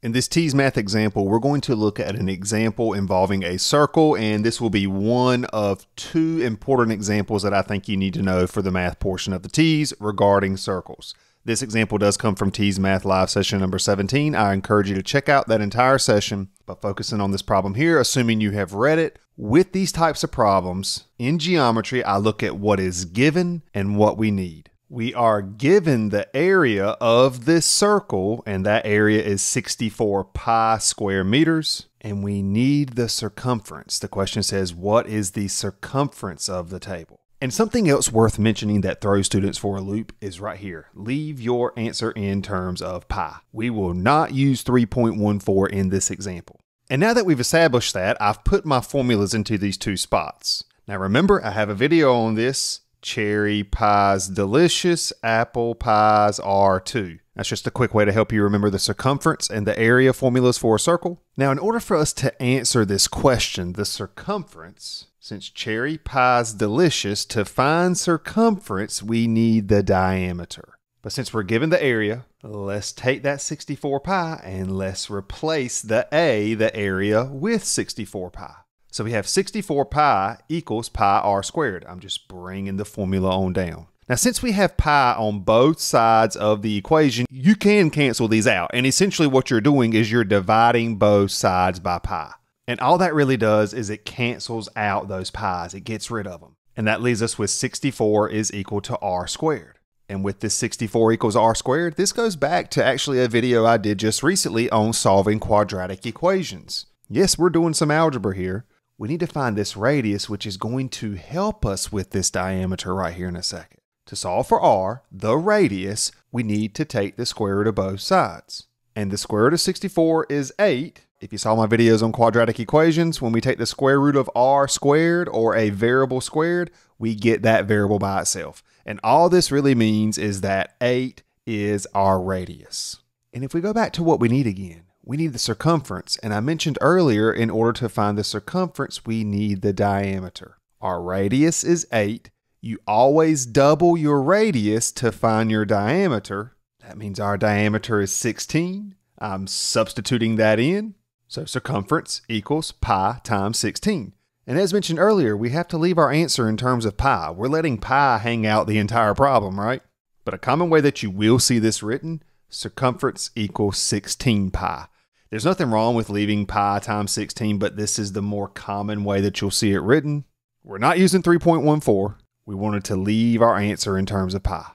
In this TEAS math example, we're going to look at an example involving a circle, and this will be one of two important examples that I think you need to know for the math portion of the TEAS regarding circles. This example does come from TEAS Math Live session number 17. I encourage you to check out that entire session, but focusing on this problem here, assuming you have read it. With these types of problems in geometry, I look at what is given and what we need. We are given the area of this circle, and that area is 64 pi square meters, and we need the circumference. The question says, what is the circumference of the table? And something else worth mentioning that throws students for a loop is right here. Leave your answer in terms of pi. We will not use 3.14 in this example. And now that we've established that, I've put my formulas into these two spots. Now remember, I have a video on this. Cherry pies delicious, apple pies are too. That's just a quick way to help you remember the circumference and the area formulas for a circle. Now, in order for us to answer this question, the circumference, since cherry pies delicious, to find circumference, we need the diameter. But since we're given the area, let's take that 64 pi and let's replace the area, with 64 pi. So we have 64 pi equals pi r squared. I'm just bringing the formula on down. Now, since we have pi on both sides of the equation, you can cancel these out. And essentially what you're doing is you're dividing both sides by pi. And all that really does is it cancels out those pi's. It gets rid of them. And that leaves us with 64 is equal to r squared. And with this 64 equals r squared, this goes back to actually a video I did just recently on solving quadratic equations. Yes, we're doing some algebra here. We need to find this radius, which is going to help us with this diameter right here in a second. To solve for r, the radius, we need to take the square root of both sides. And the square root of 64 is 8. If you saw my videos on quadratic equations, when we take the square root of r squared or a variable squared, we get that variable by itself. And all this really means is that 8 is our radius. And if we go back to what we need again, we need the circumference, and I mentioned earlier, in order to find the circumference, we need the diameter. Our radius is 8. You always double your radius to find your diameter. That means our diameter is 16. I'm substituting that in. So circumference equals pi times 16. And as mentioned earlier, we have to leave our answer in terms of pi. We're letting pi hang out the entire problem, right? But a common way that you will see this written, circumference equals 16 pi. There's nothing wrong with leaving pi times 16, but this is the more common way that you'll see it written. We're not using 3.14. We wanted to leave our answer in terms of pi.